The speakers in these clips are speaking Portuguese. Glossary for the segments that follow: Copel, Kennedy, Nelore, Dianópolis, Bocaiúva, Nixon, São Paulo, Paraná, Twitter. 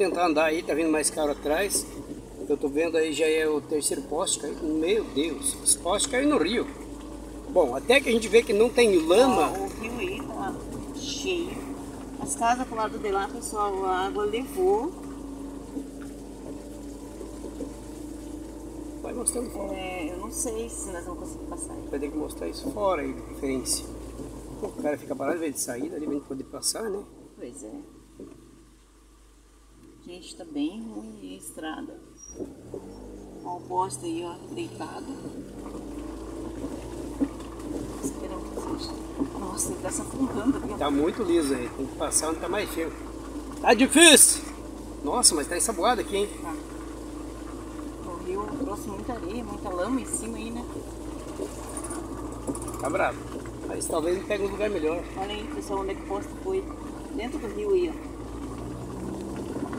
tentar andar aí, tá vindo mais caro atrás. Eu tô vendo aí, já é o terceiro poste caindo. Meu Deus, os postes caem no rio. Bom, até que a gente vê que não tem lama. Ó, o rio aí tá cheio. As casas pro lado de lá, pessoal, a água levou. Vai mostrando fora. É, eu não sei se nós vamos conseguir passar aí. Vai ter que mostrar isso fora aí, de preferência. O cara fica parado, ao invés de sair dali, pra gente poder passar, né? Pois é. Gente, tá bem ruim a estrada. Ó o poste aí, ó, deitado. Esperando que seja. Nossa, ele tá se afundando aqui. Tá muito liso aí, tem que passar onde tá mais cheio. Tá difícil! Nossa, mas tá ensaboado aqui, hein? Tá. O rio trouxe muita areia, muita lama em cima aí, né? Tá bravo. Mas talvez ele pegue um lugar melhor. Olha aí, pessoal, onde é que o poste foi. Dentro do rio aí, ó.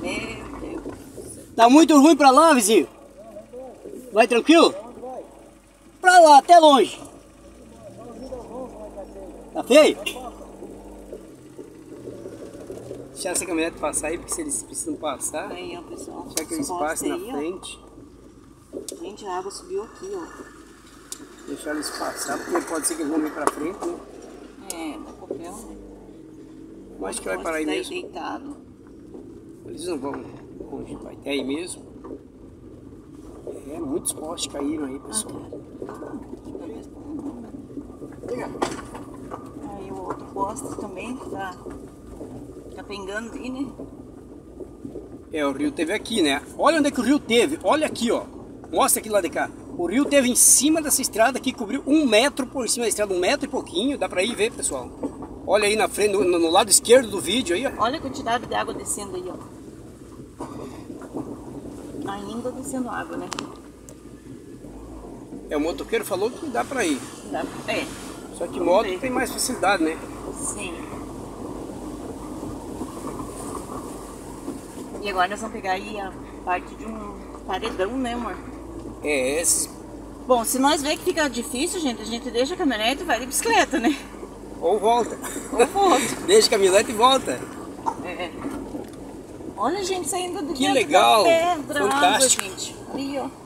Meu Deus. Tá muito ruim pra lá, vizinho? Vai tranquilo? Pra lá, até longe. Tá feio? Deixa essa caminhonete passar aí, porque se eles precisam passar. Aí, ó, pessoal. Deixa aquele espaço na frente. Gente, a água subiu aqui, ó. Deixar eles passar, porque pode ser que eles vão vir pra frente, né? É, dá papel, né? Eu acho que vai parar aí mesmo. Deitado. Eles não vão longe, vai até aí mesmo. É, muitos postes caíram aí, pessoal. Aí o outro poste também tá pingando aí, né? É, o rio teve aqui, né? Olha onde é que o rio teve, olha aqui, ó. Mostra aqui do lado de cá. O rio teve em cima dessa estrada aqui, cobriu 1 metro por cima da estrada, 1 metro e pouquinho. Dá pra ir ver, pessoal. Olha aí na frente, no lado esquerdo do vídeo aí, ó. Olha a quantidade de água descendo aí, ó. Ainda descendo água, né? É, o motoqueiro falou que dá pra ir. Dá pra ir. Só que moto tem mais facilidade, né? Sim. E agora nós vamos pegar aí a parte de um paredão, né, amor? É, esse. Bom, se nós ver que fica difícil, gente, a gente deixa a caminhonete e vai de bicicleta, né? Ou volta. Ou volta. Deixa a caminhonete e volta. É. Olha, gente, saindo do que legal. Da pedra. Fantástico. Água, gente. Aí, ó.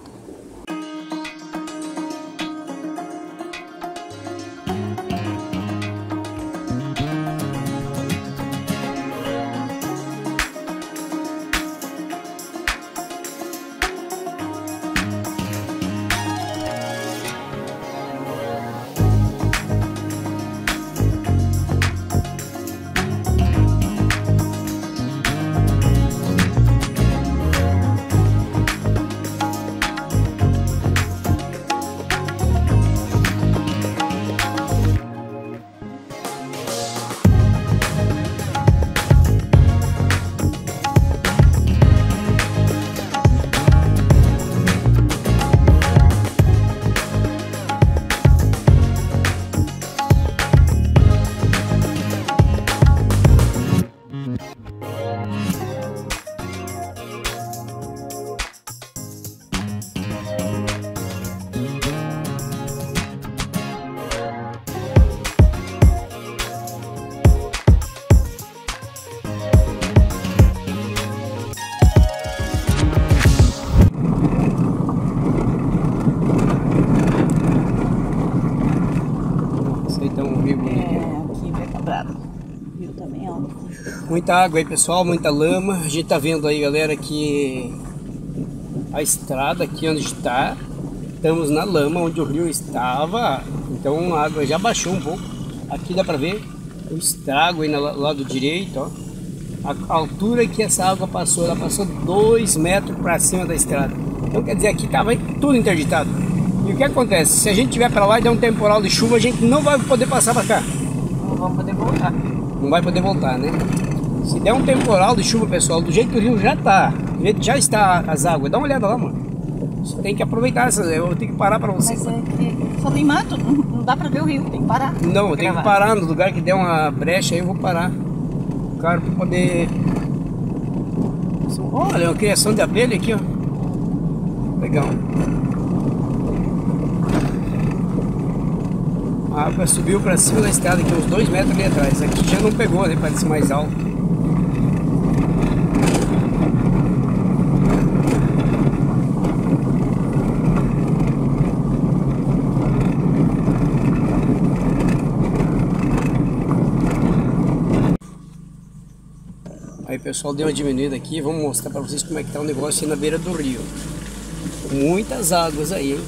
Muita água aí, pessoal, muita lama. A gente tá vendo aí, galera, que a estrada aqui onde está, estamos na lama onde o rio estava, então a água já baixou um pouco. Aqui dá pra ver o estrago aí no lado direito, ó. A altura que essa água passou, ela passou 2 metros pra cima da estrada. Então quer dizer, aqui tava tudo interditado. E o que acontece? Se a gente tiver pra lá e der um temporal de chuva, a gente não vai poder passar pra cá. Não vamos poder voltar. Não vai poder voltar, né? Se der um temporal de chuva, pessoal, do jeito que o rio já tá, do jeito que já está as águas, dá uma olhada lá, mano. Você tem que aproveitar essas, eu vou ter que parar pra você. Mas é que só tem mato, não dá pra ver o rio, tem que parar. Não, eu tenho que parar no lugar que der uma brecha, aí eu vou parar. Claro, pra poder... Olha, uma criação de abelha aqui, ó. Legal. A água subiu pra cima da estrada aqui, uns 2 metros ali atrás. Aqui já não pegou, né, parece mais alto. pessoal deu uma diminuída aqui. Vamos mostrar para vocês como é que tá o negócio aí na beira do rio. Muitas águas aí, hein?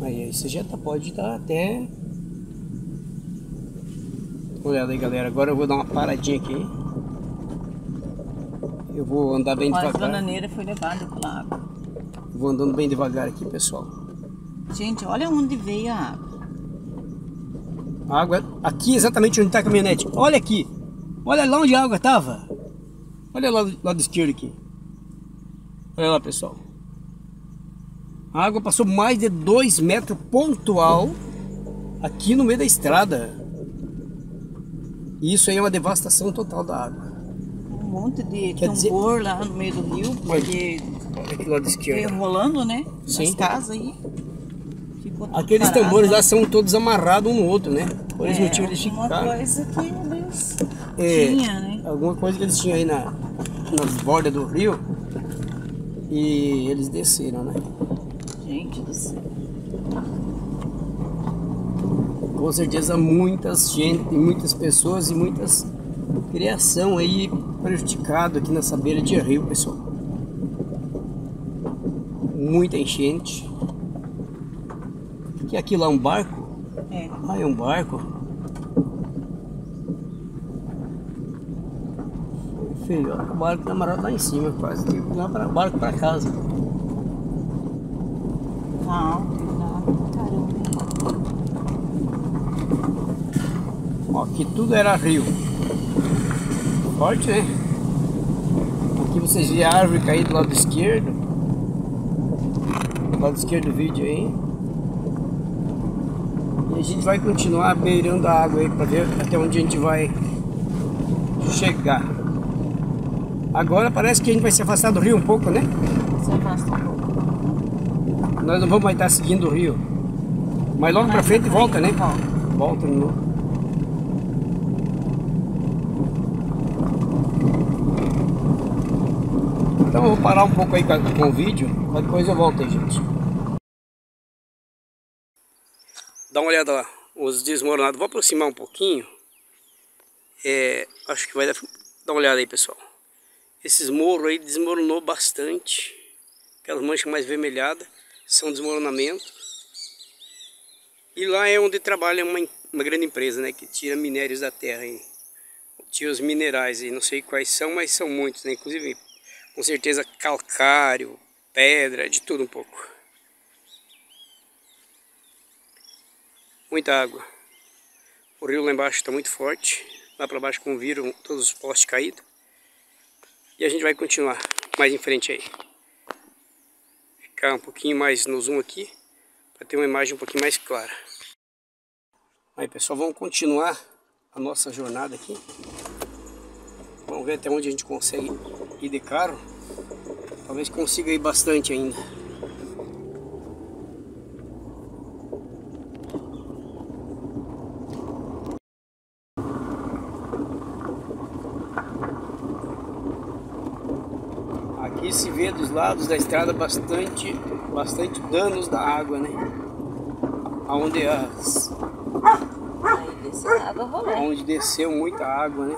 Aí você já tá, pode estar até... Olha aí, galera, agora eu vou dar uma paradinha aqui. Eu vou andar bem devagar. A bananeira foi levada pela água. Vou andando bem devagar aqui, pessoal. Gente, olha onde veio a água. A água, aqui exatamente onde está a caminhonete. Olha aqui, olha lá onde a água estava. Olha lá do lado esquerdo aqui. Olha lá, pessoal. A água passou mais de 2 metros pontual aqui no meio da estrada. E isso aí é uma devastação total da água. Um monte de tambor lá no meio do rio, porque foi enrolando, né? Sim. As casas aí. Aqueles tambores lá são todos amarrados um no outro, né? Por esse motivo eles ficaram. Alguma coisa que eles tinham, né? Alguma coisa que eles tinham aí nas bordas do rio e eles desceram, né? Gente do céu. Com certeza muitas pessoas e muitas criação aí prejudicado aqui nessa beira de rio, pessoal. Muita enchente. Que aquilo lá é um barco? É. Ah, é um barco. Feio, ó, o barco tá amarrado lá em cima, quase que lá para barco para casa. Ah, caramba. Ó, aqui tudo era rio. Forte, né? Aqui vocês viram a árvore cair do lado esquerdo. Do lado esquerdo do vídeo aí. E a gente vai continuar beirando a água aí para ver até onde a gente vai chegar. Agora parece que a gente vai se afastar do rio um pouco, né? Se afasta um pouco. Nós não vamos mais estar seguindo o rio. Mas logo para frente volta, né? Volta de novo. Então eu vou parar um pouco aí com o vídeo, depois eu volto aí, gente. Dá uma olhada lá, os desmoronados. Vou aproximar um pouquinho. Acho que vai dar uma olhada aí, pessoal. Esses morros aí desmoronou bastante. Aquelas manchas mais vermelhadas são desmoronamento. E lá é onde trabalha uma grande empresa, né? Que tira minérios da terra aí. Tira os minerais aí, não sei quais são, mas são muitos, né? Inclusive... Com certeza calcário, pedra, de tudo um pouco. Muita água. O rio lá embaixo está muito forte. Lá para baixo, como viram, todos os postes caídos. E a gente vai continuar mais em frente aí. Ficar um pouquinho mais no zoom aqui, para ter uma imagem um pouquinho mais clara. Aí, pessoal, vamos continuar a nossa jornada aqui. Vamos ver até onde a gente consegue ir de carro. Talvez consiga ir bastante ainda. Aqui se vê dos lados da estrada bastante danos da água, né? Aonde onde desceu muita água, né?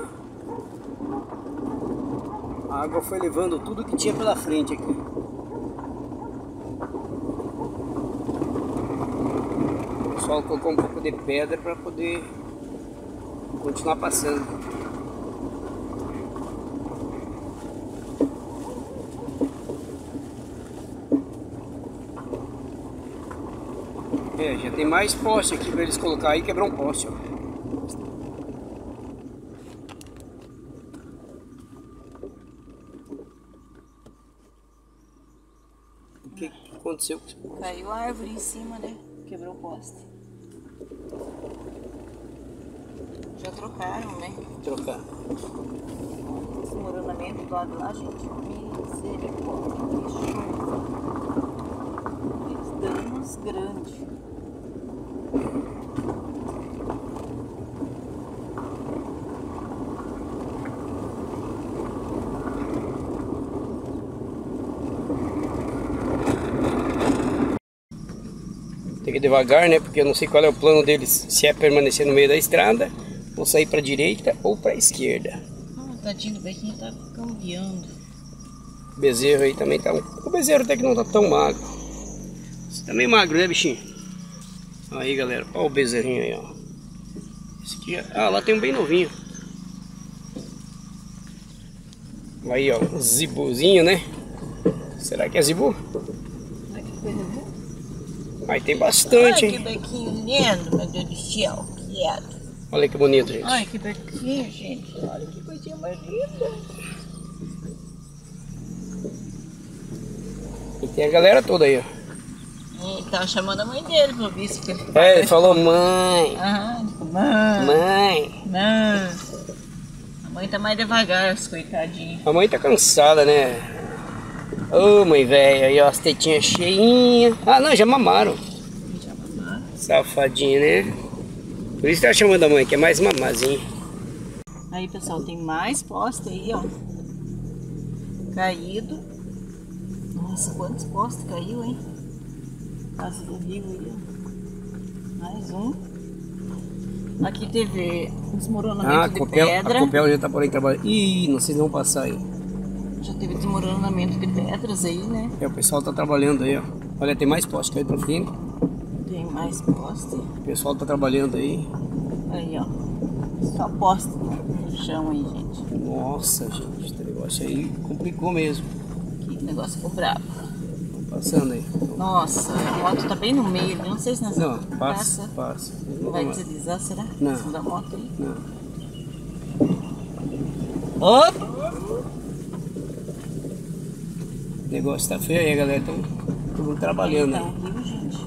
A água foi levando tudo que tinha pela frente aqui. O pessoal colocou um pouco de pedra para poder continuar passando. Já tem mais poste aqui para eles colocar aí, quebrar um poste, ó. Aconteceu. Caiu a árvore em cima, né? Quebrou o poste. Já trocaram, né? Trocaram. Esse moronamento do lado lá, gente, misericórdia, bicho. Danos grandes. Tem que ir devagar, né? Porque eu não sei qual é o plano deles, se é permanecer no meio da estrada Vou sair para a direita ou para a esquerda. Ah, tadinho do Bezinho tá cambiando. O bezerro aí também tá... O bezerro até que não tá tão magro. Você tá meio magro, né, bichinho? Aí, galera, olha o bezerrinho aí, ó. Esse aqui já... Ah, lá tem um bem novinho. Aí, ó, um zibuzinho, né? Será que é zibu? Olha que coisa boa. Mas tem bastante, hein? Olha que bequinho lindo, meu Deus do céu, quieto. Olha que bonito, gente. Olha que bequinho, gente. Olha que coisinha mais linda. E tem a galera toda aí, ó. Ele tava chamando a mãe dele, meu bicho. É, ele falou mãe. Aham, tipo, mãe. Mãe. Mãe. A mãe tá mais devagar, as coitadinhas. A mãe tá cansada, né? Ô, mãe velha, aí ó, as tetinhas cheinhas. Ah, não, já mamaram. Já mamaram. Safadinha, né? Por isso que tá chamando a mãe, que é mais mamazinha. Aí, pessoal, tem mais poste aí, ó. Caído. Nossa, quantos postes caiu, hein? Passa do rio aí, ó. Mais um. Aqui teve desmoronamento de Copel, pedra. A Copel já tá por aí trabalhando. Ih, não sei se vão passar aí. Já teve desmoronamento de pedras aí, né? É, o pessoal tá trabalhando aí, ó. Olha, tem mais postes aí pra frente. Tem mais postes. O pessoal tá trabalhando aí. Aí, ó. Só postes no chão aí, gente. Nossa, gente. Esse negócio aí complicou mesmo. Que negócio ficou bravo. Tô passando aí. Nossa, a moto tá bem no meio. Não sei se nessa... Não, passa. Vai deslizar, será? Não. Em cima da moto aí? Não. Opa! O negócio tá feio aí, galera. Estão trabalhando. Tá o rio, gente.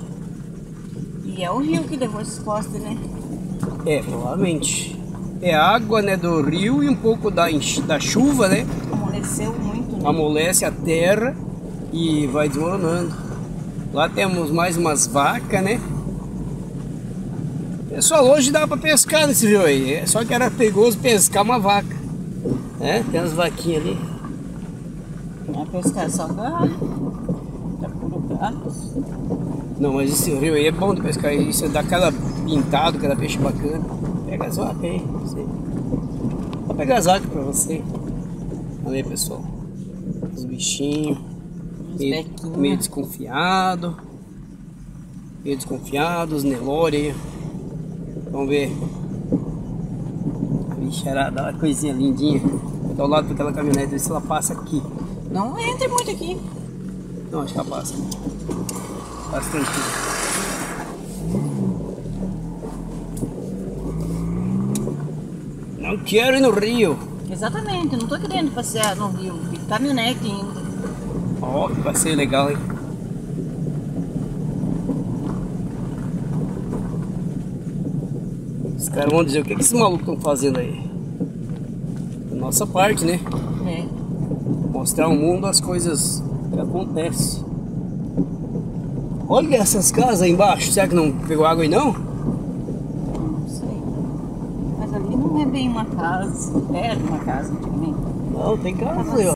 E é o rio que levou esses postes, né? É, provavelmente. É água, né, do rio e um pouco da chuva, né? Amoleceu muito, né? Amolece a terra e vai desmoronando. Lá temos mais umas vacas, né? Pessoal, hoje dava pra pescar nesse rio aí. Só que era perigoso pescar uma vaca. Né? Tem umas vaquinhas ali. A pescar só tá. Não, mas esse rio aí é bom de pescar. Isso dá aquela pintada, cada peixe bacana. Pega as vacas aí, você. Vou pegar as vacas pra você. Olha aí, pessoal. Os bichinhos. Meio desconfiado. Meio desconfiado, os Nelore. Vamos ver. Bicharada, uma coisinha lindinha. Tá ao lado daquela caminhonete, se ela passa aqui. Não entre muito aqui. Não, acho que ela passa. Passa tranquilo. Não quero ir no rio. Exatamente, eu não tô querendo passear no rio. Caminhonete ainda. Ó, que passeio legal, hein? Os caras vão dizer, o que esses malucos estão fazendo aí? Nossa parte, né? É. Mostrar ao mundo as coisas que acontecem. Olha essas casas aí embaixo. Será que não pegou água aí, não? Não sei. Mas ali não é bem uma casa. É uma casa também. Não, tem casa aí, ó.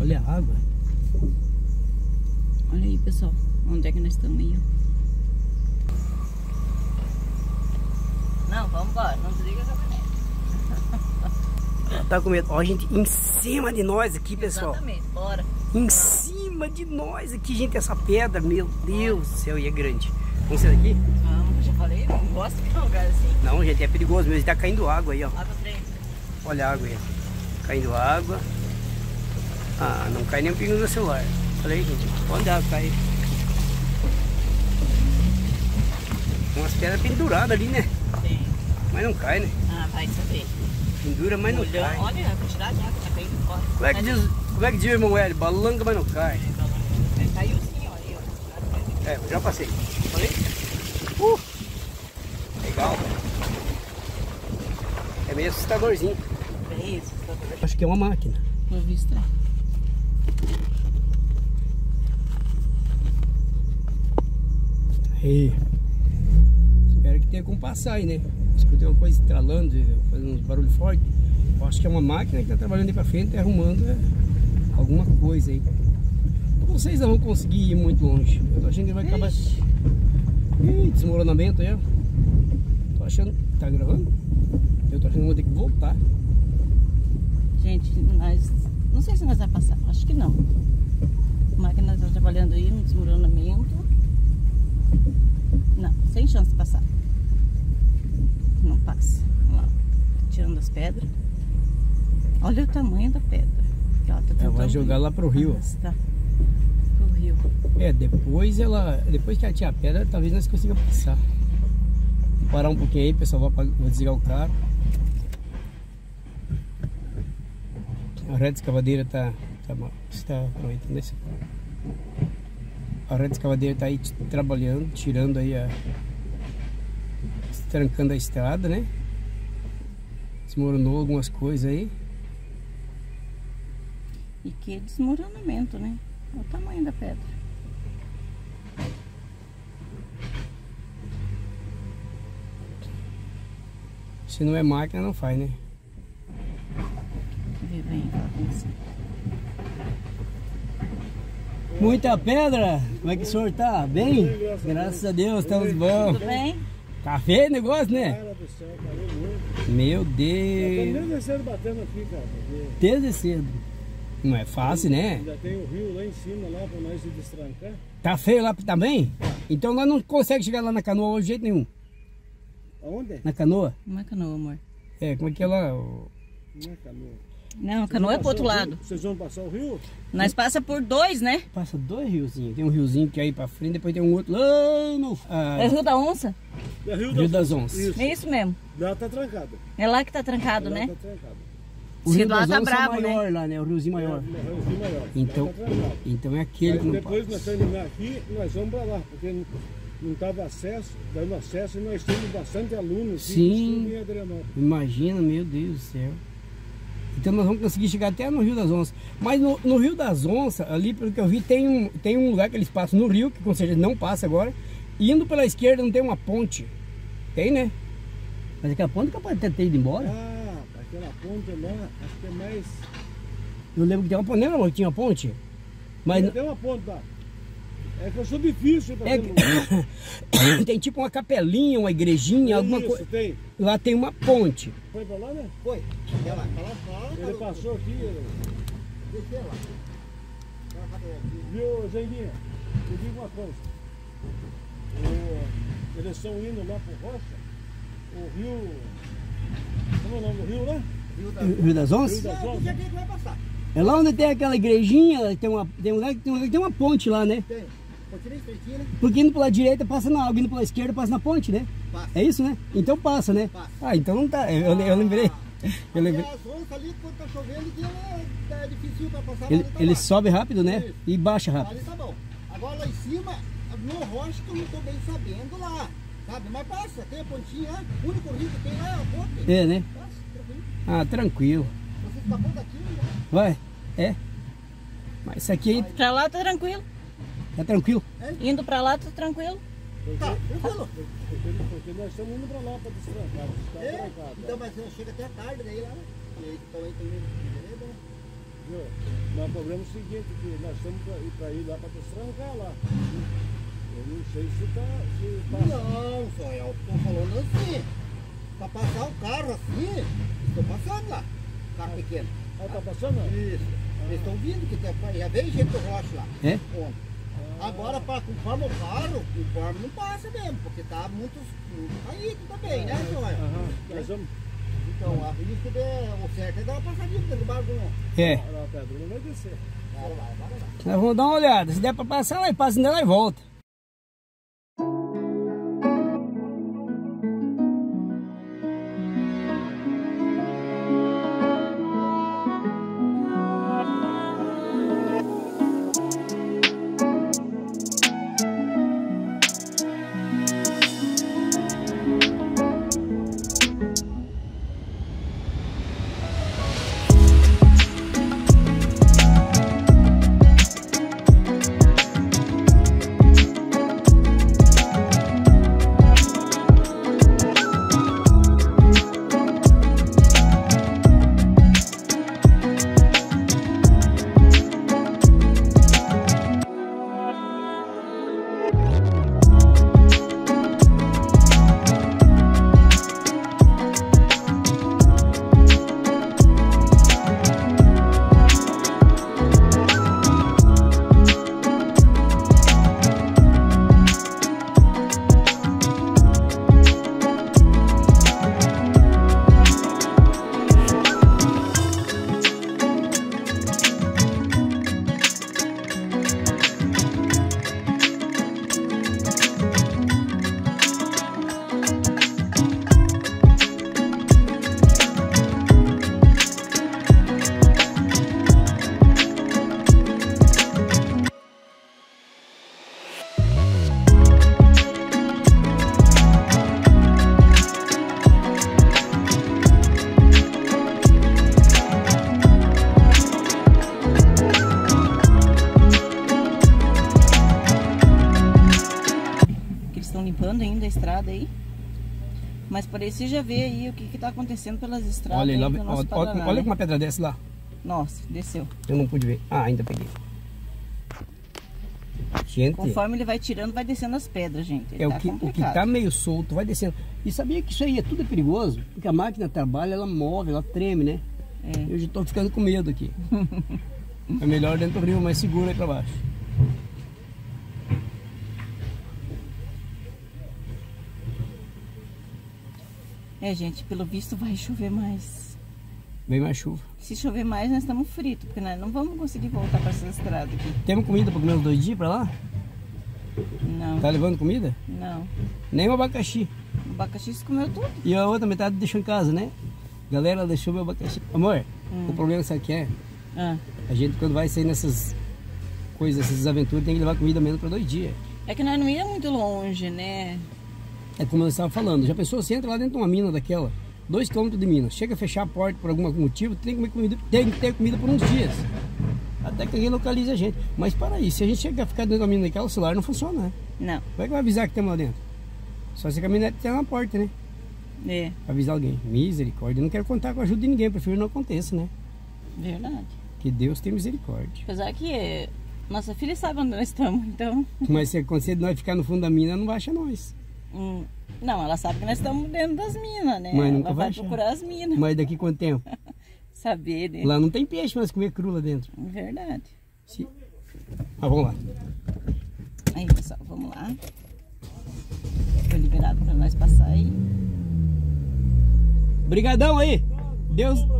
Olha a água. Olha aí, pessoal, onde é que nós estamos aí, ó. Não, vamos embora, não desliga essa caminhonete. Tá com medo. Ó, gente, em cima de nós aqui, pessoal. Exatamente, bora. Em cima de nós aqui, gente, essa pedra, meu Deus do céu, e é grande. Vamos sair daqui? Vamos, já falei, não gosto de um lugar assim. Não, gente, é perigoso mesmo, tá caindo água aí, ó. Água trem. Olha a água aí, caindo água. Ah, não cai nem um pingo no celular. Falei, gente, pode dar, cai. Umas pedras penduradas ali, né? Sim. Mas não cai, né? Ah, vai saber. Pendura, mas não cai. Olha a quantidade de água que tá caindo, corre. Como é que diz, irmão Hélio? Balanga, mas não cai. Caiu sim, olha aí. É, já passei. Falei? Legal. É meio assustadorzinho. Bem assustador. Acho que é uma máquina. Por vista. Aí. Espero que tenha como passar aí, né? Escutei uma coisa estralando, fazendo uns barulhos fortes. Eu acho que é uma máquina que tá trabalhando aí pra frente, arrumando alguma coisa aí. Vocês não vão conseguir ir muito longe. Eu tô achando que vai acabar. Ih, desmoronamento aí, ó. Tô achando. Tá gravando? Eu tô achando que vou ter que voltar. Gente, nós. Não sei se nós vamos passar, acho que não. A máquina tá trabalhando aí, um desmoronamento. Não, sem chance de passar. Não passa. Vamos lá. Tirando as pedras. Olha o tamanho da pedra. Ela tá tentando... vai jogar lá pro rio. Tá. Pro rio. É, depois que ela tira a pedra, talvez nós consiga passar. Vou parar um pouquinho aí, pessoal. Vou desligar o carro. A rede de escavadeira tá aproveitando isso. A rede de escavadeira tá aí trabalhando, tirando aí a... trancando a estrada, né? Desmoronou algumas coisas aí. E que desmoronamento, né? Olha o tamanho da pedra. Se não é máquina, não faz, né? Muita pedra? Como é que o senhor tá? Bem? Graças a Deus, estamos bom. Tudo bem? Tá feio o negócio, né? Meu Deus. Desde cedo. Não é fácil, né? Ainda tem o rio lá em cima, lá pra nós se destrancar. Tá feio lá também? Então nós não conseguimos chegar lá na canoa hoje de jeito nenhum. Aonde? Na canoa? Não é canoa, amor. É, como é que é lá? Não é canoa. Não, a canoa é pro outro lado. Vocês vão passar o rio? Nós passa por dois, né? Passa dois riozinhos. Tem um riozinho que é aí pra frente, depois tem um outro lá no... É o Rio da Onça? É o Rio das Onças. Isso. É isso mesmo. Lá tá trancado. É lá que tá trancado, né? Lá tá trancado. O Rio das Onças é maior lá, né? O riozinho maior. É o riozinho maior. Então é aquele que não passa. Depois nós terminar aqui, nós vamos pra lá, porque não tava acesso, dando acesso, e nós temos bastante alunos. Sim, imagina, meu Deus do céu. Então nós vamos conseguir chegar até no Rio das Onças. Mas no Rio das Onças, ali pelo que eu vi, tem um lugar que eles passam no rio, que com certeza não passa agora. E indo pela esquerda não tem uma ponte. Tem, né? Mas aquela ponte é capaz de ter ido embora. Ah, aquela ponte lá, acho que é mais... Eu lembro que tem uma ponte, lembra, amor, que tinha uma ponte? Mas... Tem uma ponte lá. É que eu sou difícil pra que... Tem tipo uma capelinha, uma igrejinha, alguma coisa. Tem. Lá tem uma ponte. Foi pra lá, né? Foi. Ele passou aqui. Deixei lá. Viu, Zenguinha? Eu digo uma coisa. Eles estão indo lá pro Rocha. O rio. Como é o nome do rio lá? Rio das Onças? É lá onde tem aquela igrejinha, tem uma ponte lá, né? Tem. Porque indo pela direita passa na água, indo pela esquerda passa na ponte, né? Passa. É isso, né? Então passa, né? Passa. Ah, então não tá. Eu lembrei. Eu lembrei. As onças ali, quando tá chovendo, é difícil pra passar. Ele sobe rápido, né? Isso. E baixa rápido. Ali tá bom. Agora lá em cima, no rocha que eu não tô bem sabendo lá, sabe? Mas passa, tem a pontinha lá. O único rio que tem lá é a ponte. É, né? Passa, tranquilo. Ah, tranquilo. Você escapou daqui, né? Vai, é. Mas isso aqui aí... Pra lá tá tranquilo. Tá tranquilo? É? Indo pra lá, tá tranquilo? Tá, tranquilo. Porque nós estamos indo pra lá pra destrancar. É? Então, mas eu chego até tarde daí lá, né? E aí, então aí também, beleza, né? Mas o problema é o seguinte, que nós estamos pra ir lá pra destrancar lá. Eu não sei se tá... Se passa. Não, só eu tô falando assim. Pra passar o carro assim, estou passando lá. Carro pequeno. Ah, tá passando? Isso. Eles estão vindo, que já vem gente do rocha lá. É? Ontem. Agora, conforme o barro, o barro não passa mesmo, porque está muito caído também, né, Joia? Então, a risco de oferta é dar uma passadinha pelo bagulho. É. Não vai descer. Vai lá. Nós vamos dar uma olhada. Se der para passar, nós passa, ainda nós volta. Ainda a estrada aí, mas parecia já ver aí o que tá acontecendo pelas estradas. Olha aí, lá, olha como a pedra desce lá. Nossa, desceu. Eu não pude ver. Ah, ainda peguei. Gente, conforme ele vai tirando, vai descendo as pedras, gente. É o que tá meio solto, vai descendo. E sabia que isso aí é tudo perigoso, porque a máquina trabalha, ela move, ela treme, né? É. Eu já tô ficando com medo aqui. É melhor dentro do rio, mais seguro aí para baixo. É, gente, pelo visto vai chover mais. Vem mais chuva. Se chover mais, nós estamos fritos, porque nós não vamos conseguir voltar para essa estrada aqui. Temos comida para comer uns 2 dias para lá? Não. Tá levando comida? Não. Nem o abacaxi. O abacaxi se comeu tudo. E a outra metade deixou em casa, né? Galera, ela deixou meu abacaxi. Amor, o problema sabe o que é? A gente, quando vai sair nessas coisas, essas aventuras, tem que levar comida mesmo para 2 dias. É que nós não ia muito longe, né? É como eu estava falando, já pensou, você entra lá dentro de uma mina daquela, 2 km de mina, chega a fechar a porta por algum motivo, tem que comer comida, tem que ter comida por uns dias, até que alguém localize a gente. Mas para aí, se a gente chegar a ficar dentro da mina daquela, o celular não funciona, né? Não. Como é que vai avisar que temos lá dentro? Só se a caminhonete tem na porta, né? É. Avisar alguém, misericórdia, eu não quero contar com a ajuda de ninguém, prefiro que não aconteça, né? Verdade. Que Deus tenha misericórdia. Apesar que nossa filha sabe onde nós estamos, então... Mas se acontecer de nós ficar no fundo da mina, não vai achar nós. Não, ela sabe que nós estamos dentro das minas, né? Mas nunca ela vai procurar as minas. Mas daqui quanto tempo? Saber, né? Lá não tem peixe, mas comer cru lá dentro. Verdade. Sim. Ah, vamos lá. Aí, pessoal, vamos lá. Foi liberado para nós passar aí. Obrigadão aí.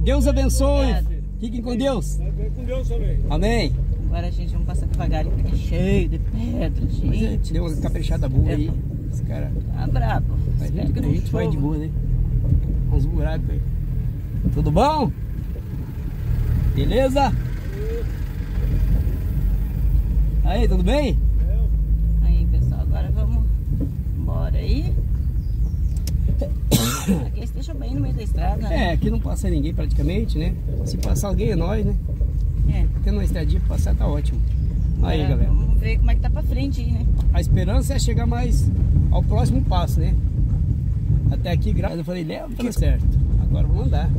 Deus abençoe. Obrigado. Fiquem com Deus. Fiquem com Deus também. Amém. Agora a gente vai passar devagar, porque é cheio de pedra, gente. Deu uma caprichada boa aí. Esse cara tá brabo. A gente vai de boa, né? Uns buracos aí. Tudo bom? Beleza? Aí, tudo bem? Aí, pessoal, agora vamos embora aí. Aqui eles deixam bem no meio da estrada, né? É, aqui não passa ninguém praticamente, né? Se passar alguém é nós, né? É. Tendo uma estradinha pra passar tá ótimo. Aí, galera. Vamos ver como é que tá pra frente aí, né? A esperança é chegar mais ao próximo passo, né? Até aqui, graças a Deus, eu falei, leva, tá certo. Agora vamos andar.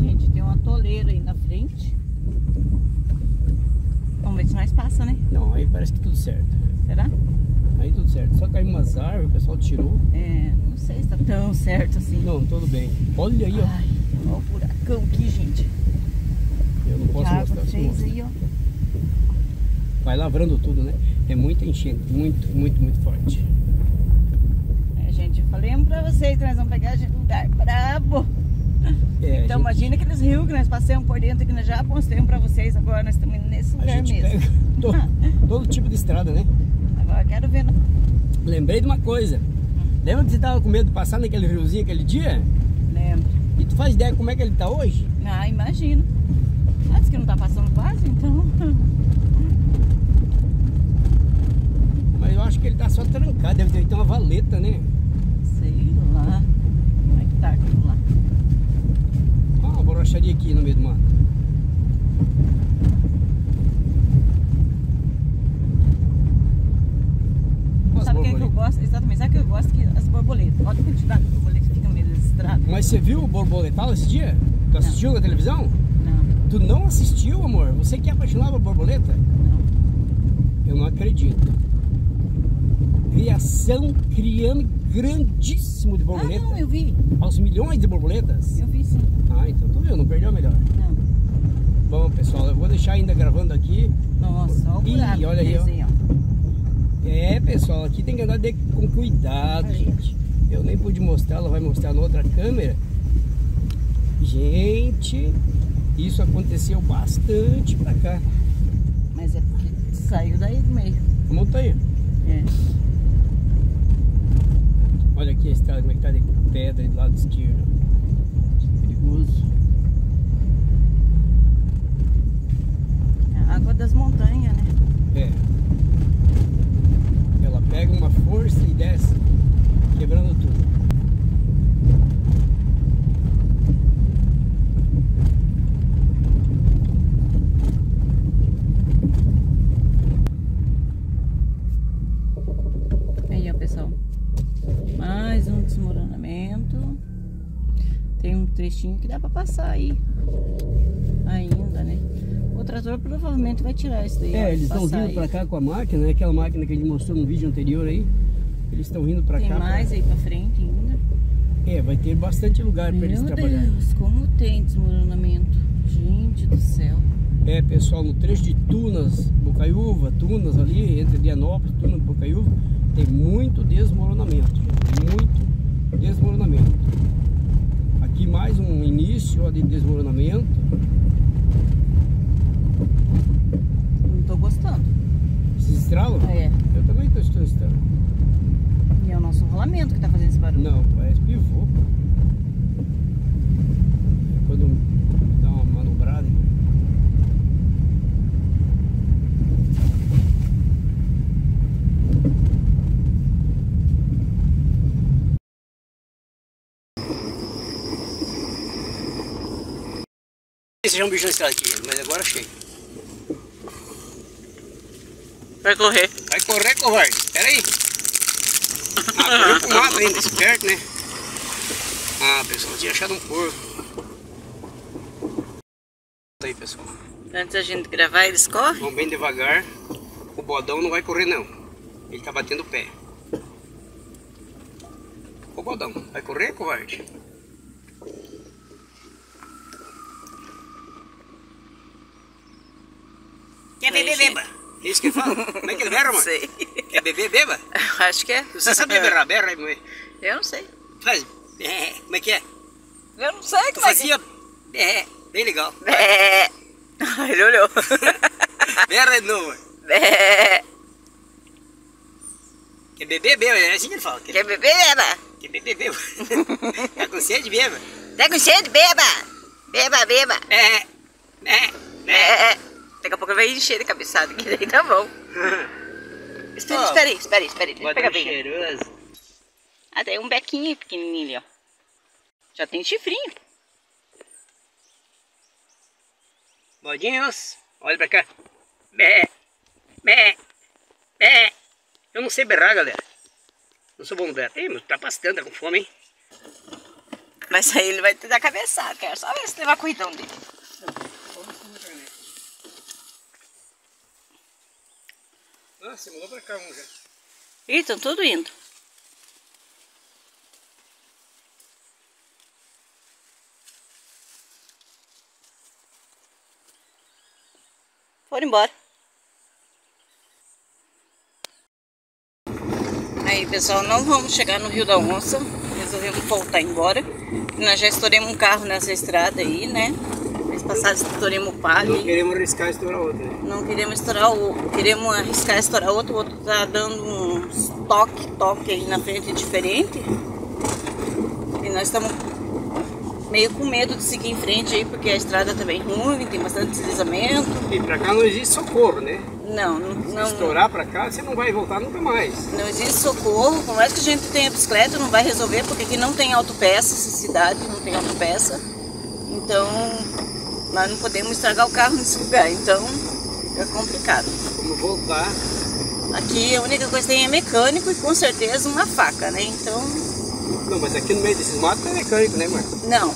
Gente, tem um atoleiro aí na frente. Vamos ver se nós passa, né? Não, aí parece que tudo certo. Será? Aí tudo certo. Só caiu umas árvores, o pessoal tirou. É, não sei se tá tão certo assim. Não, tudo bem. Olha aí, ó. Ai, olha o buracão aqui, gente. posso mostrar pra vocês aí, ó. Vai lavrando tudo, né? É muita enchente, muito forte. É, gente, eu falei pra vocês que nós vamos pegar um lugar brabo. É, então imagina aqueles rios que nós passamos por dentro, que nós já mostramos pra vocês, agora nós estamos nesse lugar mesmo. Todo tipo de estrada, né? Agora quero ver. Lembrei de uma coisa. Lembra que você tava com medo de passar naquele riozinho aquele dia? Lembro. E tu faz ideia como é que ele tá hoje? Ah, imagino. Antes que não tá passando quase, então... Mas eu acho que ele tá só trancado, deve ter uma valeta, né? Sei lá. Como é que tá aquilo lá? Ah, uma borracharia aqui no meio do mato. Sabe o que eu gosto? Exatamente, sabe o que eu gosto? Que as borboletas. Olha a quantidade de borboletas que fica no meio dessa estrada. Mas você viu o borboletal esse dia? Tu assistiu na televisão? Não. Tu não assistiu, amor? Você que é apaixonado por borboleta? Não. Eu não acredito. Criação grandíssimo de borboleta. Ah, não, eu vi. Aos milhões de borboletas? Eu vi, sim. Ah, então tu viu, não perdeu a melhor. Não. Bom, pessoal, eu vou deixar ainda gravando aqui. Nossa, olha o buraco, olha aí, ó. É, pessoal, aqui tem que andar com cuidado, gente. Eu nem pude mostrar, ela vai mostrar na outra câmera. Gente, isso aconteceu bastante pra cá. Mas é porque saiu daí do meio. A montanha? É. Olha aqui a estrada, como é que tá de pedra do lado esquerdo. Perigoso. É a água das montanhas, né? É. Ela pega uma força e desce, quebrando tudo. Aí, ó, pessoal. Mais um desmoronamento. Tem um trechinho que dá pra passar aí. Ainda, né? O trator provavelmente vai tirar isso daí. É, eles estão vindo pra cá com a máquina, né? Aquela máquina que a gente mostrou no vídeo anterior aí. Eles estão vindo pra cá. Tem mais aí pra frente ainda. É, vai ter bastante lugar pra eles trabalharem. Meu Deus, como tem desmoronamento. Gente do céu. É, pessoal, no trecho de Tunas, Bocaiúva, Tunas ali, entre Dianópolis, Tunas, Bocaiúva, tem muito desmoronamento. Muito desmoronamento. Aqui mais um início, ó, de desmoronamento. Tô gostando. Vocês estralam? É. Eu também estou estralando. E é o nosso rolamento que tá fazendo esse barulho. Não, parece pivô. Quando dá uma manobrada. Esse já é um bicho na estrada aqui, mas agora achei. Vai correr. Vai correr, covarde. Pera aí. Ah, correu mato ainda, esperto, né? Ah, pessoal, tinha achado um porco. Aí, pessoal. Antes da gente gravar, eles correm? Vão bem devagar. O bodão não vai correr, não. Ele tá batendo o pé. Ô, bodão, vai correr, covarde? Quer beber, beba? É isso que ele fala? Como é que ele berra, mano? Sei. Quer beber, beba? Eu acho que é. Você sabe berrar, berra aí, mãe? Eu não sei. Faz. Como é que é? Eu não sei como é que é. É, bem legal. É. Ele olhou. Berra aí de novo, mãe. Quer beber, beba? É assim que ele fala. Quer beber, beba? Quer beber, beba? Tá com sede, beba? Tá com sede, beba? Beba, beba. É. Daqui a pouco vai encher de cabeçada, que daí tá bom. Espera aí, deixa eu pegar bem. Cheiroso. Ah, tem um bequinho pequenininho ali, ó. Já tem chifrinho. Bodinhos, olha pra cá. Bé. Eu não sei berrar, galera. Não sou bom no berro. Ei, meu, tá pastando, tá com fome, hein? Mas aí ele vai te dar cabeçada, cara. Só ver se levar cuidão dele. Ah, você mudou pra cá um já. Ih, estão tudo indo. Foram embora. Aí, pessoal, não vamos chegar no Rio da Onça. Resolvemos voltar embora. Nós já estouramos um carro nessa estrada aí, né? Mês passado estouramos o parque. Não queremos arriscar estourar outro. Não queremos estourar outro. Queremos arriscar estourar outro. O outro tá dando uns toque aí na frente diferente. E nós estamos meio com medo de seguir em frente aí, porque a estrada tá bem ruim, tem bastante deslizamento. E pra cá não existe socorro, né? Não. Se estourar pra cá, você não vai voltar nunca mais. Não existe socorro, por mais que a gente tenha bicicleta, não vai resolver, porque aqui não tem autopeça, essa cidade não tem autopeça. Então, nós não podemos estragar o carro nesse lugar, então é complicado. Como voltar? Aqui a única coisa que tem é mecânico e com certeza uma faca, né? Então... Não, mas aqui no meio desses matos é mecânico, né, Marcos? Não,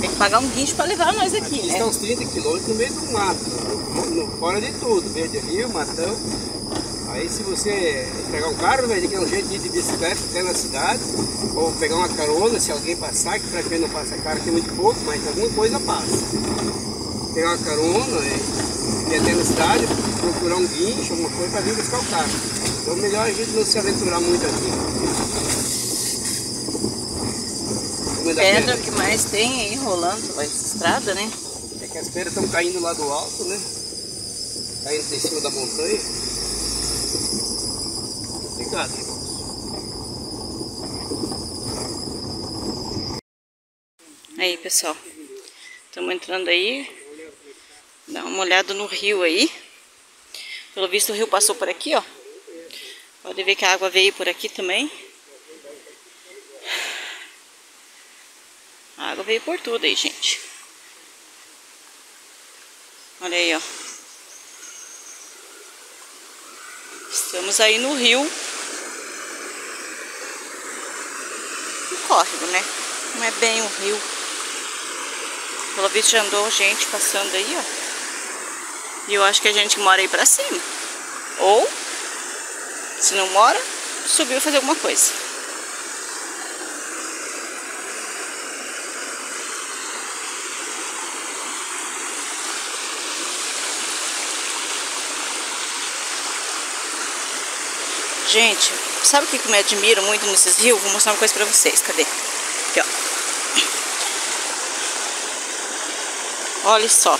tem que pagar um guincho pra levar nós aqui, né? Aqui estão uns 30 quilômetros no meio do mato. Fora de tudo, meio de rio, matão. Aí se você pegar um carro, velho, que é um jeito de ir de bicicleta até na cidade, ou pegar uma carona, se alguém passar, que pra quem não passa carro tem muito pouco, mas alguma coisa passa. Pegar uma carona, ir até na cidade, procurar um guincho, alguma coisa pra vir buscar o carro. Então melhor a gente não se aventurar muito aqui. Pedra que mais tem aí rolando na estrada, né? É que as pedras estão caindo lá do alto, né? Caindo de cima da montanha. Complicado, irmãos. Aí, pessoal. Estamos entrando aí. Dá uma olhada no rio aí. Pelo visto, o rio passou por aqui, ó. Pode ver que a água veio por aqui também. A água veio por tudo aí, gente. Olha aí, ó. Estamos aí no rio. No córrego, né? Não é bem um rio. Pelo visto já andou gente passando aí, ó. E eu acho que a gente mora aí pra cima. Ou, se não mora, subiu fazer alguma coisa. Gente, sabe o que me admiro muito nesses rios? Vou mostrar uma coisa pra vocês, cadê? Aqui, ó. Olha só.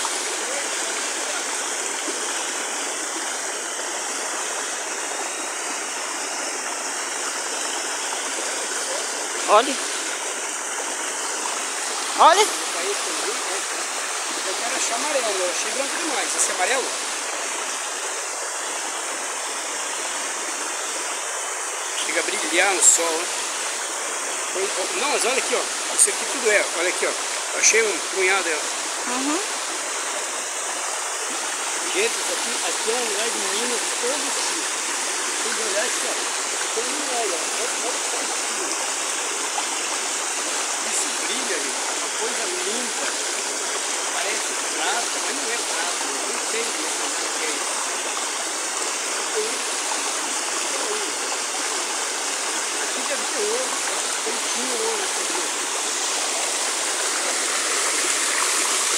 Olha. Olha. Eu quero achar amarelo, eu achei branco demais. Esse é amarelo? Chega a brilhar no sol, ó. Não, mas olha aqui, ó. Isso aqui tudo é, olha aqui, ó. Achei um punhado dela. Uhum. Gente, isso aqui é um lugar de minas de todo tipo. Tem que olhar isso, ó. Todo mundo olha, ó. Isso brilha, gente. Uma coisa limpa. Parece prata, mas não é prata. Não tem isso. Tem ouro, tem ouro, tem ouro.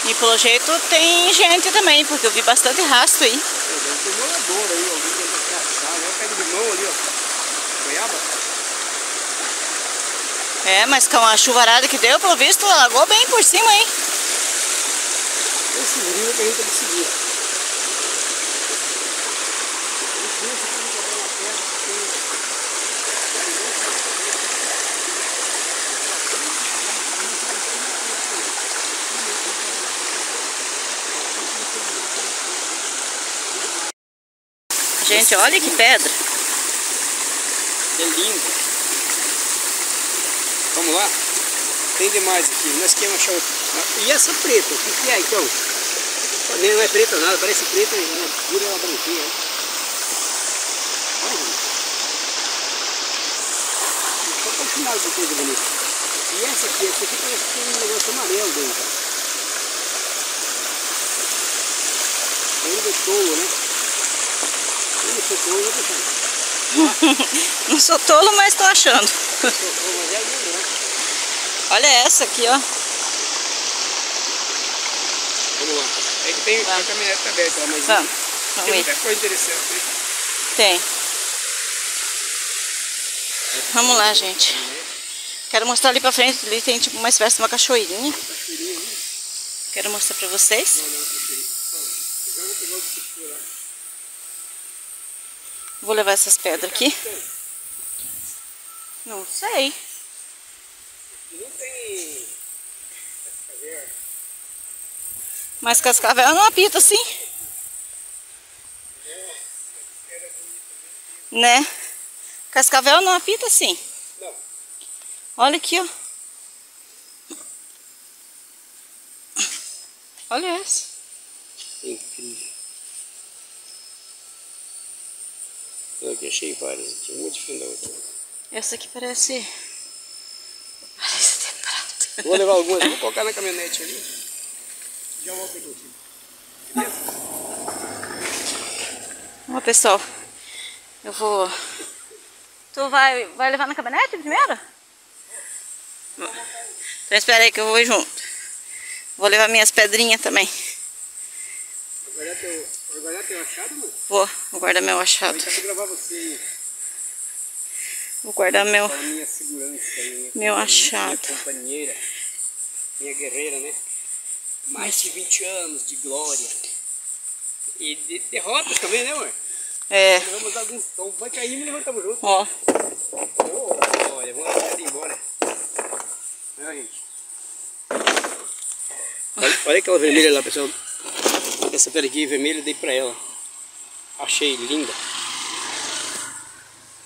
E pelo jeito tem gente também, porque eu vi bastante rastro aí. Tem morador aí, alguém tentando caçar, olha o pé de limão ali, ó. Goiaba. É, mas com a chuvarada que deu, pelo visto, alagou bem por cima, hein? Esse rio que a gente tem que seguir. Gente, olha que pedra. É lindo. Vamos lá? Tem demais aqui. Nós queremos achar outro. E essa preta? O que é então? Não é preta nada, parece preta e não vira uma branquinha. Olha. Só continuar de coisa bonita. E essa aqui parece que tem um negócio amarelo dentro. Ainda é tolo, né? Não sou tolo, mas tô achando. Olha essa aqui, ó. Vamos lá. É que tem a caminhonete aberta, mas. Tem muita coisa interessante. Tem. Vamos lá, gente. Quero mostrar ali pra frente. Ali tem tipo uma espécie de uma cachoeirinha. Quero mostrar pra vocês. Vou levar essas pedras aqui. Não sei. Mas cascavel não apita assim. Né? Cascavel não apita assim. Não. Olha aqui, ó. Olha essa. Incrível. Eu aqui achei várias aqui. Muito final aqui. Essa aqui parece. Parece ter prato. Vou levar algumas, vou colocar na caminhonete ali. Já vou pegar aqui. Ó, pessoal, eu vou. Tu vai levar na caminhonete primeiro? Então espera aí que eu vou junto. Vou levar minhas pedrinhas também. Vou guardar teu achado, mano? Vou guardar meu achado. Eu vou gravar você. Vou guardar meu. Minha segurança, meu achado. Minha companheira, minha guerreira, né? Mais de 20 anos de glória. E de derrotas também, né, amor? É. Vamos dar alguns tons. Vai cair e me levantamos junto. Ó. Oh, olha, vamos levar ele embora. Olha, gente. Olha aquela vermelha lá, pessoal. Essa pedra aqui vermelha eu dei pra ela. Achei linda.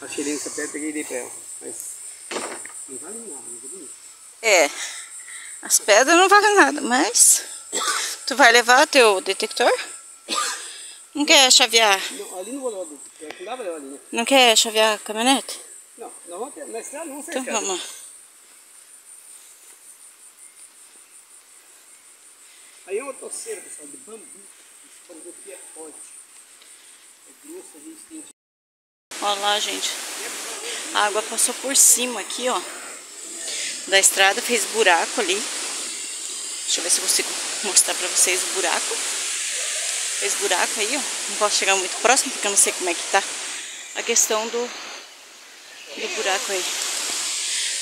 Achei linda essa pedra, peguei e dei pra ela. Mas não vale nada, não é? É. As pedras não valem nada, mas tu vai levar teu detector? Não quer chavear? Não, ali não vou levar o detector, não dá pra levar ali, né? Não quer chavear a caminhonete? Não, nós vamos ter, na estrada não sei. Então vamos lá. Aí é uma torceira, pessoal, de bambu. Esse bambu aqui é forte. É grosso, a gente tem. Olha lá, gente. A água passou por cima aqui, ó. Da estrada, fez buraco ali. Deixa eu ver se eu consigo mostrar pra vocês o buraco. Fez buraco aí, ó. Não posso chegar muito próximo porque eu não sei como é que tá a questão do buraco aí.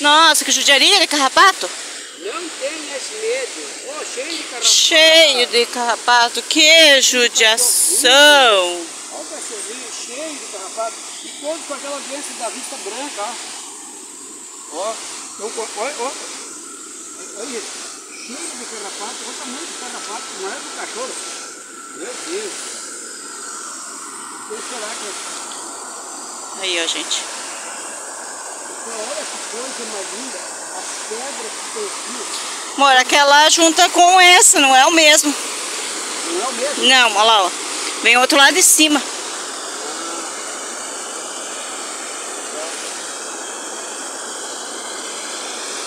Nossa, que judiaria de carrapato. Não tenha esse medo. Oh, cheio de carrapato. Cheio de carrapato. Que judiação. Olha o cachorrinho cheio de carrapato. E todos com aquela doença da vista branca, ó. Ó. Então, olha isso, cheio de carrapato, olha o tamanho de carrapato, não é do cachorro. Meu Deus. Aí, ó, gente. Então, olha que coisa mais linda, as pedras que tem aqui. Amor, aquela junta com essa, não é o mesmo. Não é o mesmo? Não, olha lá, ó. Vem outro lado de cima.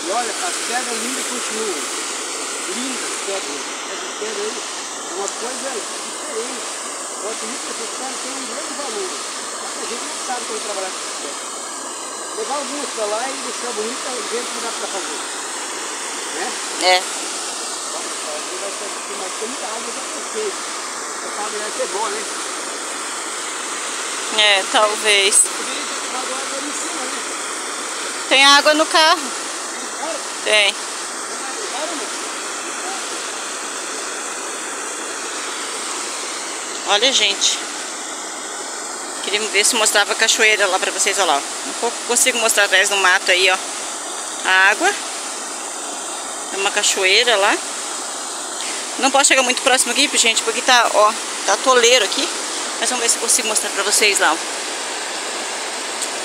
E olha, as pedras lindas continuam. Lindas pedras. Essa pedra aí é uma coisa diferente. Eu acho que essas pedras têm um grande valor. A gente não sabe como trabalhar com essas pedras. Levar algumas pra lá e deixar bonita, a gente não dá pra fazer. Né? É. Olha só, a gente vai estar aqui, mas tem muita água, já pensei. Essa água vai ser boa, né? É, talvez. Poderia ter tomado água ali em cima, né? Tem água no carro. Tem. Olha, gente. Queria ver se mostrava a cachoeira lá pra vocês, olha lá. Um pouco consigo mostrar atrás do mato aí, ó. A água. É uma cachoeira lá. Não posso chegar muito próximo aqui, gente, porque tá, ó, tá atoleiro aqui. Mas vamos ver se eu consigo mostrar pra vocês lá, ó.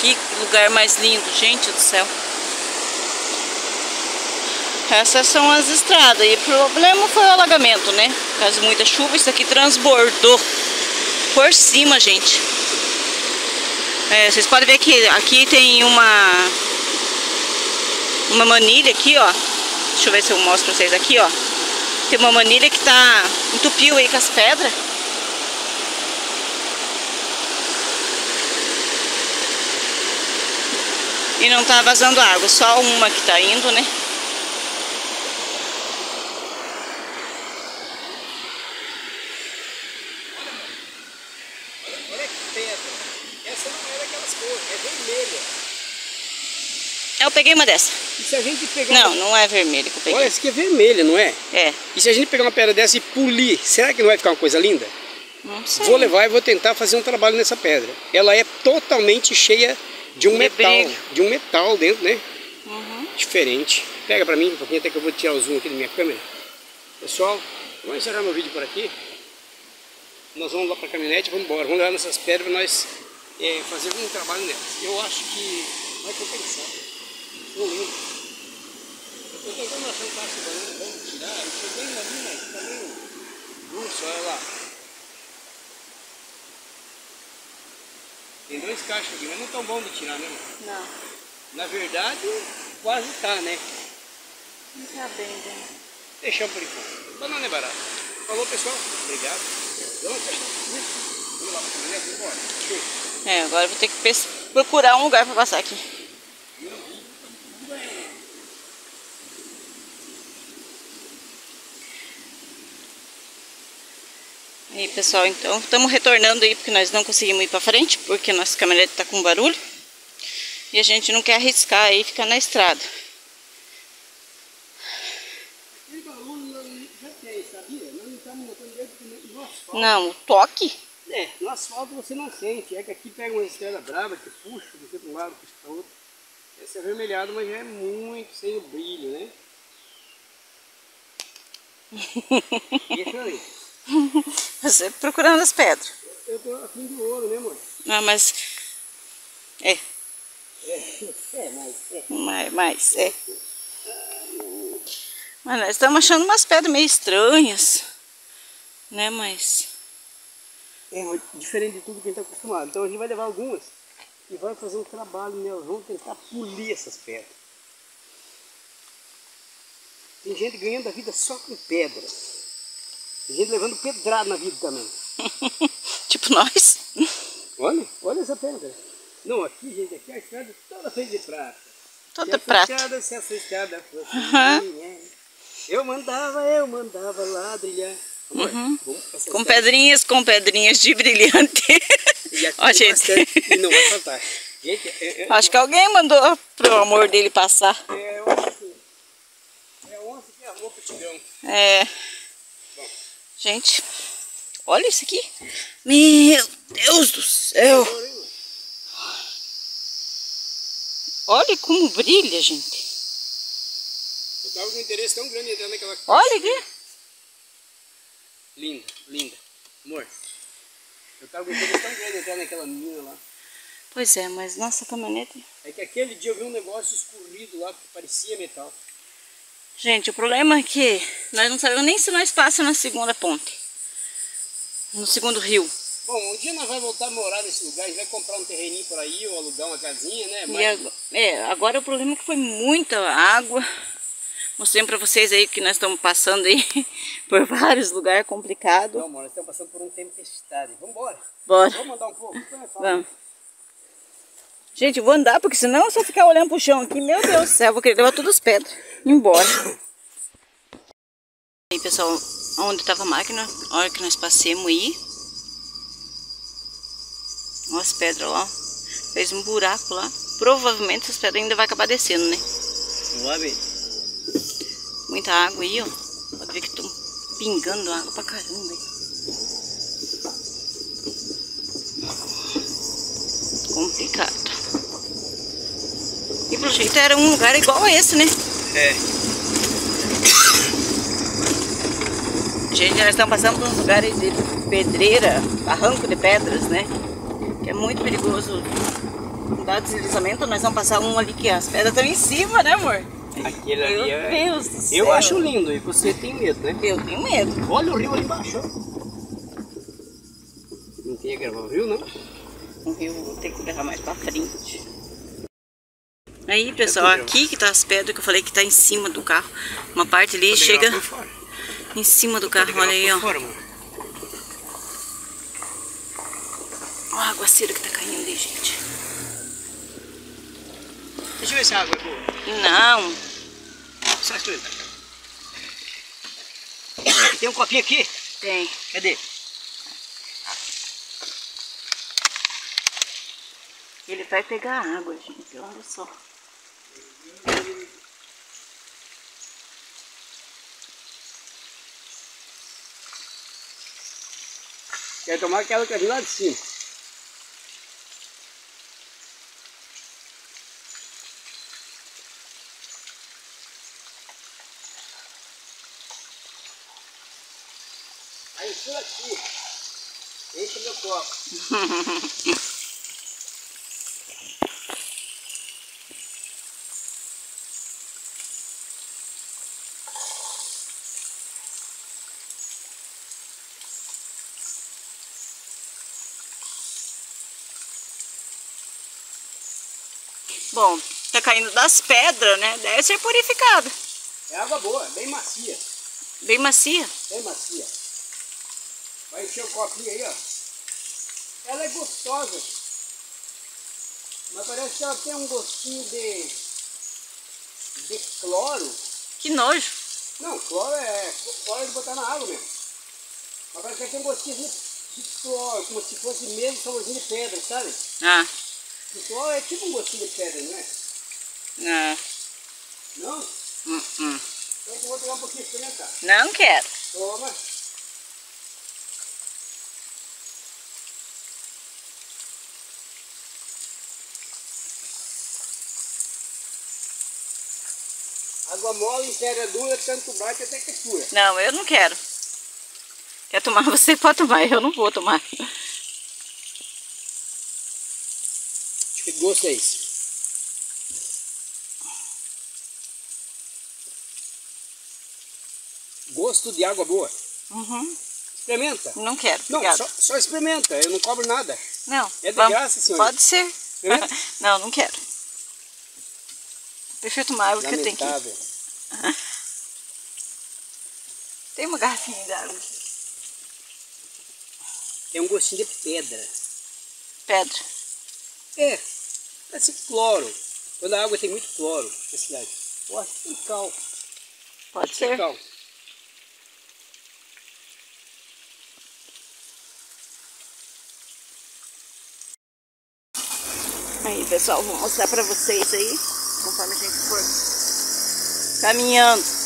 Que lugar mais lindo, gente do céu. Essas são as estradas e o problema foi o alagamento, né? Por causa de muita chuva, isso aqui transbordou por cima, gente. É, vocês podem ver que aqui tem uma manilha aqui, ó. Deixa eu ver se eu mostro pra vocês aqui, ó. Tem uma manilha que tá entupiu aí com as pedras. E não tá vazando água, só uma que tá indo, né? Eu peguei uma dessa. E se a gente pegar... Não, não é vermelho que eu peguei. Olha, esse aqui é vermelho, não é? É. E se a gente pegar uma pedra dessa e polir, será que não vai ficar uma coisa linda? Não sei. Vou levar e vou tentar fazer um trabalho nessa pedra. Ela é totalmente cheia de um metal. De um metal dentro, né? Uhum. Diferente. Pega pra mim um pouquinho, até que eu vou tirar o zoom aqui da minha câmera. Pessoal, vou encerrar meu vídeo por aqui. Nós vamos lá pra caminhonete, vamos embora. Vamos levar nessas pedras pra nós fazer um trabalho nelas. Eu acho que vai compensar. Estou lindo. Eu estou tentando achar um cacho de banana, vamos tirar. Eu estou bem ali, mas está meio russo, olha lá. Tem dois cachos aqui, mas não tão bom de tirar, né, mano? Não. Na verdade, quase tá, né? Não está bem, né? Deixamos por enquanto. Banana é barata. Falou, pessoal. Obrigado. Vamos lá para o caminhão, vamos embora. É, agora eu vou ter que procurar um lugar para passar aqui. E pessoal, então estamos retornando aí porque nós não conseguimos ir para frente, porque nossa caminhonete está com barulho e a gente não quer arriscar aí ficar na estrada. Não, o toque? É, no asfalto você não sente, é que aqui pega uma estrada brava que puxa você para um lado, puxa para o outro. Esse é avermelhado, mas já é muito sem o brilho, né? E aquilo ali? Você procurando as pedras. Eu tô afim do ouro, né, mãe? Não, mas... É. É. Mas nós estamos achando umas pedras meio estranhas. Né, mas... É, diferente de tudo que a gente está acostumado. Então a gente vai levar algumas e vai fazer um trabalho nelas. Vamos tentar polir essas pedras. Tem gente ganhando a vida só com pedras. Tem gente levando pedrada na vida também. Tipo nós. Olha essa pedra. Não, aqui, gente, aqui é a estrada toda feita de prata. Toda prata. Se a estrada fosse minha, eu mandava ladrilhar. Com pedrinhas de brilhante. E aqui, ó, gente. Bastante, e não vai faltar. Gente, acho que alguém mandou pro amor dele passar. É onça. É onça que arrumou pro tigão. É. Gente, olha isso aqui. Meu Deus do céu. Olha como brilha, gente. Eu tava com um interesse tão grande entrando naquela... Olha aqui. Linda, linda. Amor, eu tava com um interesse tão grande entrando naquela mina lá. Pois é, mas nossa caminhonete... É que aquele dia eu vi um negócio escorrido lá que parecia metal. Gente, o problema é que nós não sabemos nem se nós passamos na segunda ponte, no segundo rio. Bom, um dia nós vamos voltar a morar nesse lugar, a gente vai comprar um terreninho por aí ou alugar uma casinha, né? Mas... agora o problema é que foi muita água. Mostrei pra vocês aí que nós estamos passando aí por vários lugares complicados. Não, amor, nós estamos passando por um tempestade. Vamos embora. Bora. Vamos andar um pouco? Vamos. Gente, eu vou andar porque senão se eu ficar olhando pro chão aqui, meu Deus do céu, eu vou querer levar todas as pedras embora. Aí pessoal, onde estava a máquina, a hora que nós passemos aí, olha as pedras lá, fez um buraco lá, provavelmente essas pedras ainda vai acabar descendo, né? Não vai ver? Muita água aí, ó, pode ver que estão pingando água pra caramba aí. Complicado. E pelo jeito era um lugar igual a esse, né? É. Gente, nós estamos passando por uns lugares de pedreira, barranco de pedras, né? Que é muito perigoso. Não dá deslizamento, nós vamos passar um ali que as pedras estão em cima, né, amor? Aquele ali é... Meu Deus do céu. Eu acho lindo e você tem medo, né? Eu tenho medo. Olha o rio ali embaixo. Não queria gravar o rio, não? O rio vou ter que levar mais pra frente. Aí pessoal, aqui que tá as pedras que eu falei que tá em cima do carro. Uma parte ali chega em cima do carro, olha aí, ó. Ó a aguaceira que tá caindo aí, gente. Deixa eu ver se a água é boa. Não. Só as coisas. Tem um copinho aqui? Tem. Cadê? Ele vai pegar água, gente, olha só. Quer tomar aquela que é lá de cima. Aí tira aqui. Enche meu copo. Bom, tá caindo das pedras, né? Deve ser purificada. É água boa, bem macia. Bem macia? Bem macia. Vai encher o copinho aí, ó. Ela é gostosa. Mas parece que ela tem um gostinho de cloro. Que nojo. Não, cloro é de botar na água mesmo. Mas parece que ela tem um gostinho de cloro, como se fosse mesmo saborzinho de pedra, sabe? Ah. O cloro é tipo um gostinho de pedra, não é? Não. Não? Então eu vou pegar um pouquinho pra experimentar. Não quero. Toma. Água mole, pedra dura, tanto bate até que cura. Não, eu não quero. Quer tomar? Você pode tomar, eu não vou tomar. Que gosto é esse? Gosto de água boa. Uhum. Experimenta. Não quero. Não, só experimenta. Eu não cobro nada. Não. É de graça, senhora. Pode ser. Não, não quero. Prefiro tomar água que eu tenho que... Tem uma garrafinha de água aqui. Tem um gostinho de pedra. Pedra. É, parece cloro. Toda a água tem muito cloro na cidade. Eu acho que tem cal. Pode ser. Cal. Aí, pessoal, vou mostrar pra vocês aí, conforme a gente for caminhando.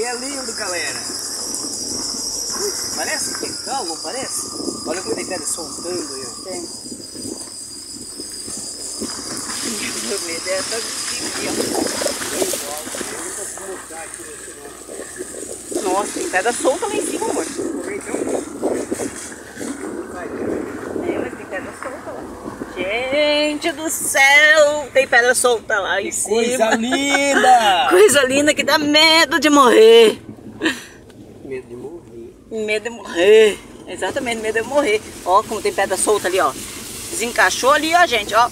É lindo, galera. Parece que é calmo, parece? Olha como tem pedra soltando aí. Tem. Minha ideia tá aqui. Nossa, tem pedra solta lá em cima, amor. É, mas tem pedra solta lá. Gente do céu! Tem pedra solta lá em cima. Coisa linda! Coisa linda que dá medo de morrer. Medo de morrer. Medo de morrer. Exatamente, medo de morrer. Ó, como tem pedra solta ali, ó. Desencaixou ali, ó, gente, ó.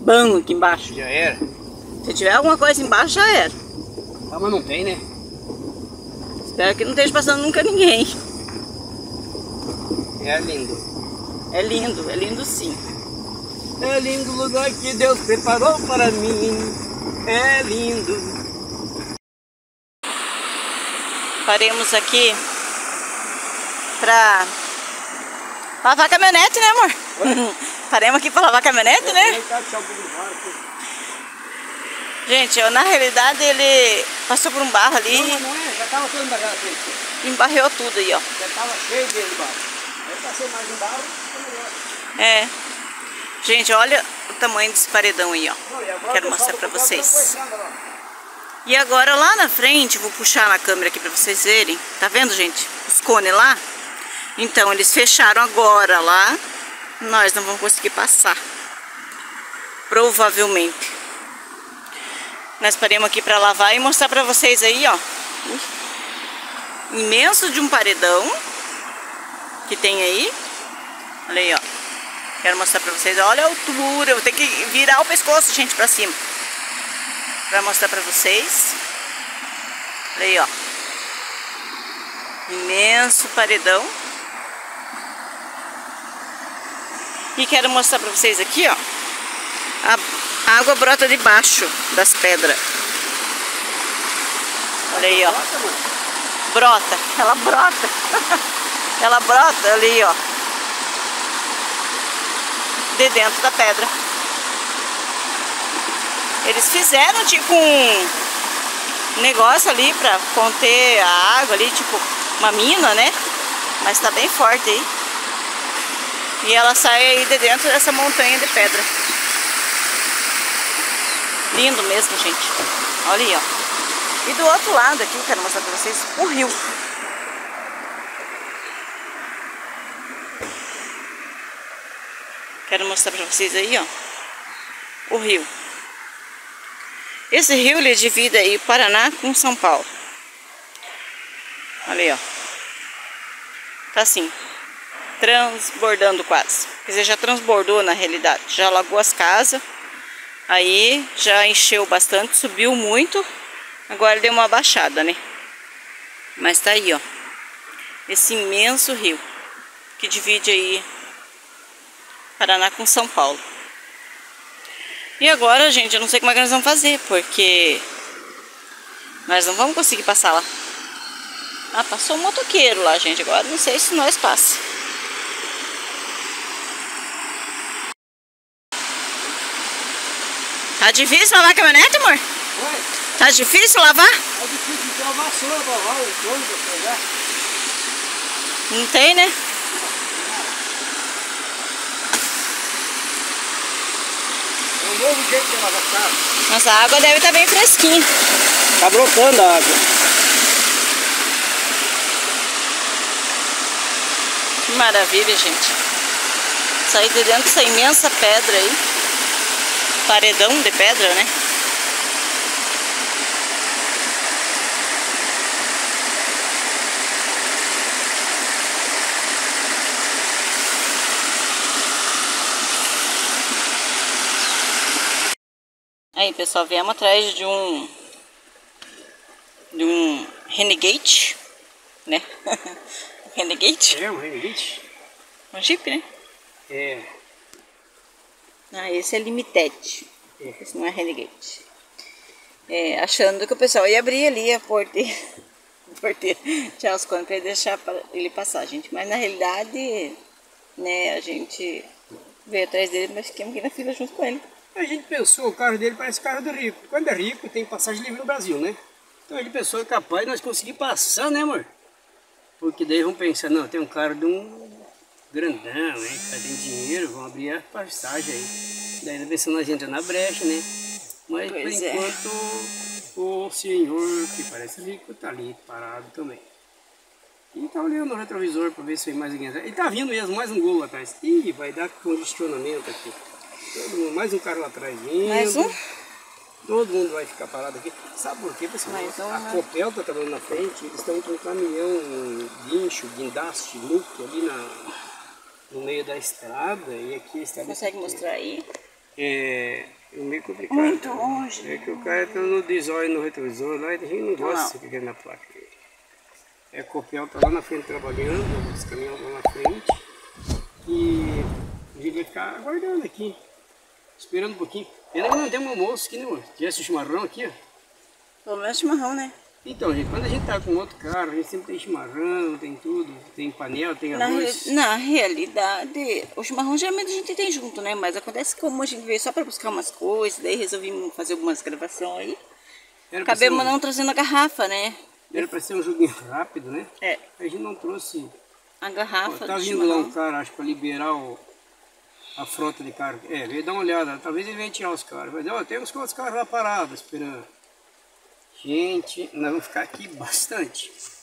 Bam, aqui embaixo. Já era. Se tiver alguma coisa embaixo, já era. Ah, mas não tem, né? Espero que não esteja passando nunca ninguém. É lindo. É lindo, sim. É lindo o lugar que Deus preparou para mim. É lindo. Paremos aqui para lavar a caminhonete, né, amor? Oi? Paremos aqui para lavar a caminhonete, né? Gente, na realidade ele passou por um barro ali. Não, já estava todo embarrado. Embarreou tudo aí, ó. Já estava cheio dele, barro. Aí passou mais um barro, ficou melhor. É. Gente, olha o tamanho desse paredão aí, ó. Quero mostrar pra vocês. E agora lá na frente, vou puxar na câmera aqui pra vocês verem. Tá vendo, gente? Os cones lá. Então, eles fecharam agora lá. Nós não vamos conseguir passar. Provavelmente. Nós paremos aqui pra lavar e mostrar pra vocês aí, ó. Imenso de um paredão que tem aí. Olha aí, ó. Quero mostrar pra vocês, olha a altura, eu vou ter que virar o pescoço, gente, pra cima. para mostrar para vocês. Olha aí, ó. Imenso paredão. E quero mostrar para vocês aqui, ó. A água brota debaixo das pedras. Olha aí, ó. Brota, ela brota. Ela brota ali, ó. De dentro da pedra. Eles fizeram tipo um negócio ali pra conter a água ali, tipo uma mina, né? Mas tá bem forte aí. E ela sai aí de dentro dessa montanha de pedra. Lindo mesmo, gente. Olha aí, ó. E do outro lado aqui, eu quero mostrar pra vocês o rio. Quero mostrar pra vocês aí, ó, o rio. Esse rio, ele divide aí o Paraná com São Paulo. Olha aí, ó. Tá assim, transbordando quase. Quer dizer, já transbordou na realidade. Já alagou as casas. Aí já encheu bastante, subiu muito. Agora deu uma baixada, né? Mas tá aí, ó. Esse imenso rio que divide aí Paraná com São Paulo. E agora, gente, eu não sei como é que nós vamos fazer, porque nós não vamos conseguir passar lá. Ah, passou um motoqueiro lá, gente. Agora não sei se nós passa. Tá difícil lavar a caminhonete, amor? Oi. Tá difícil lavar? Tá difícil de ter uma vassoura pra lavar, o couro pra pegar. Não tem, né? É um novo jeito de lavar a casa. Nossa, a água deve estar bem fresquinha. Tá brotando a água. Que maravilha, gente. Sair de dentro dessa imensa pedra aí. Paredão de pedra, né? Aí, pessoal, viemos atrás de um Renegade, né? Renegade? É, um Renegade. Um Jeep, né? É. Ah, esse é Limited. É. Esse não é Renegade. É, achando que o pessoal ia abrir ali a porteira. Tirar os cones pra deixar ele passar, gente. Mas, na realidade, né, a gente veio atrás dele, mas ficamos aqui na fila junto com ele. A gente pensou, o carro dele parece carro do rico. Quando é rico, tem passagem livre no Brasil, né? Então ele pensou, capaz de nós conseguir passar, né, amor? Porque daí vão pensar, não, tem um carro de um grandão, hein? Que tá tendo dinheiro, vão abrir a passagem aí. Daí tá pensando, nós entra na brecha, né? Mas pois por enquanto, o senhor que parece rico tá ali parado também. E tá olhando no retrovisor pra ver se vem mais alguém atrás. Ele tá vindo mesmo, mais um gol atrás. Ih, vai dar congestionamento aqui. Mais um carro lá atrás vindo. Mais um? Todo mundo vai ficar parado aqui. Sabe por quê, pessoal? A Copel está trabalhando na frente. Eles estão com um caminhão, guincho, guindaste, núcleo ali no meio da estrada. E aqui está. Consegue mostrar aí? É meio complicado. Muito longe. É que o cara está no desóio, no retrovisor lá. E a gente não gosta de ficar na placa. A Copel está lá na frente trabalhando. Os caminhões lá na frente. E a gente vai ficar aguardando aqui. Esperando um pouquinho. Pena que não tem um almoço aqui, né? Tivesse o chimarrão aqui, ó. Pelo menos chimarrão, né? Então, gente, quando a gente tá com outro carro, a gente sempre tem chimarrão, tem tudo. Tem panela, tem arroz. Na realidade, o chimarrão geralmente a gente tem junto, né? Mas acontece que como a gente veio só pra buscar umas coisas, daí resolvimos fazer algumas gravações aí. Acabamos não trazendo a garrafa, né? Era pra ser um joguinho rápido, né? É. A gente não trouxe... A garrafa. Pô, tá vindo chimarrão. Lá um cara, acho, pra liberar a frota de carro. É, veio dar uma olhada. Talvez ele venha tirar os carros. Mas, ó, tem uns quantos carros lá parados esperando. Gente, nós vamos ficar aqui bastante.